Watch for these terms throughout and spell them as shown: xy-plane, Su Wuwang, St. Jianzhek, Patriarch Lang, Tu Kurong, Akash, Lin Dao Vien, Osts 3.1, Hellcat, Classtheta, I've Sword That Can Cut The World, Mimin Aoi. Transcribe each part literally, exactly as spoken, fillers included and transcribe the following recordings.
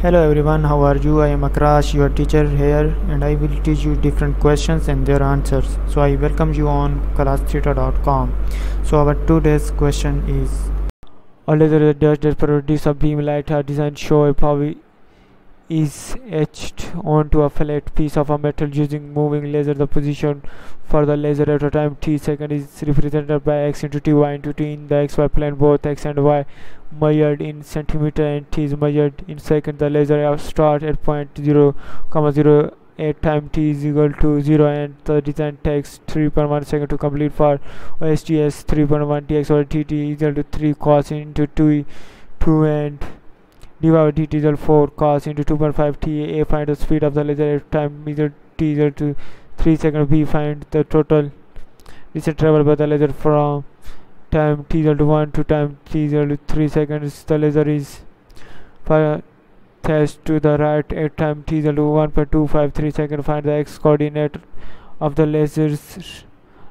Hello everyone, how are you? I am Akash, your teacher here, and I will teach you different questions and their answers. So I welcome you on classtheta dot com. So our today's question is: all the does the properties of beam light are designed to show if how it is etched onto a flat piece of a metal using moving laser. The position for the laser at a time t second is represented by x into t, y into t in the xy plane. Both x and y measured in centimeter and t is measured in second. The laser starts at point zero comma zero at time t is equal to zero, and the design takes three point one seconds to complete. For O S T S three point one T x over dt is equal to three cos into two, two and d by dt is equal to four cos into two point five T. A, find the speed of the laser at time is t is equal to three seconds. B, find the total distance traveled by the laser from time t is equal to one to time t is equal to three seconds. The laser is thrust to the right at time t is equal to one point two five three seconds. Find the x coordinate of the laser's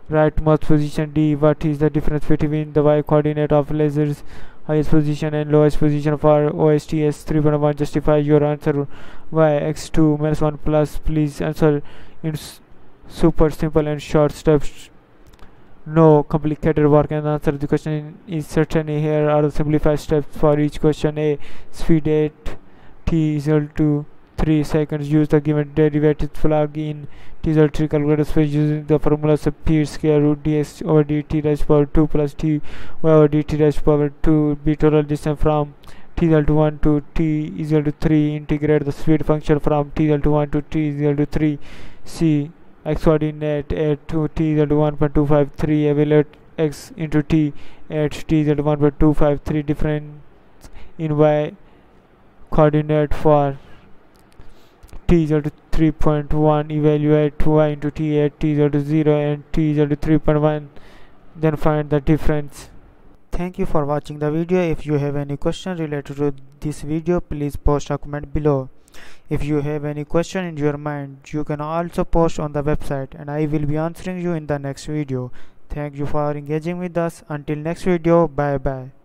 rightmost position. D, what is the difference between the y coordinate of laser's highest position and lowest position? For O S T S three point one, justify your answer. Y x two minus one plus. Please answer in super simple and short steps, no complicated work, and answer the question is certain. Here are the simplified steps for each question. A, speed at t is equal to three seconds. Use the given derivative, plug in t is equal to calculator space using the formula speed square root dx over dt raised power two plus t y over dt raised power two. Be total distance from t is equal to one to t is equal to three. Integrate the speed function from t is equal to one to t is equal to three. C, x coordinate at two t is equal to one point two five three. Evaluate x into t at t is equal to one point two five three. Difference in y coordinate for t is equal to three point one. Evaluate y into t at t is equal to zero and t is equal to three point one, then find the difference. Thank you for watching the video. If you have any question related to this video, please post a comment below. If you have any question in your mind, you can also post on the website, and I will be answering you in the next video. Thank you for engaging with us. Until next video, bye bye.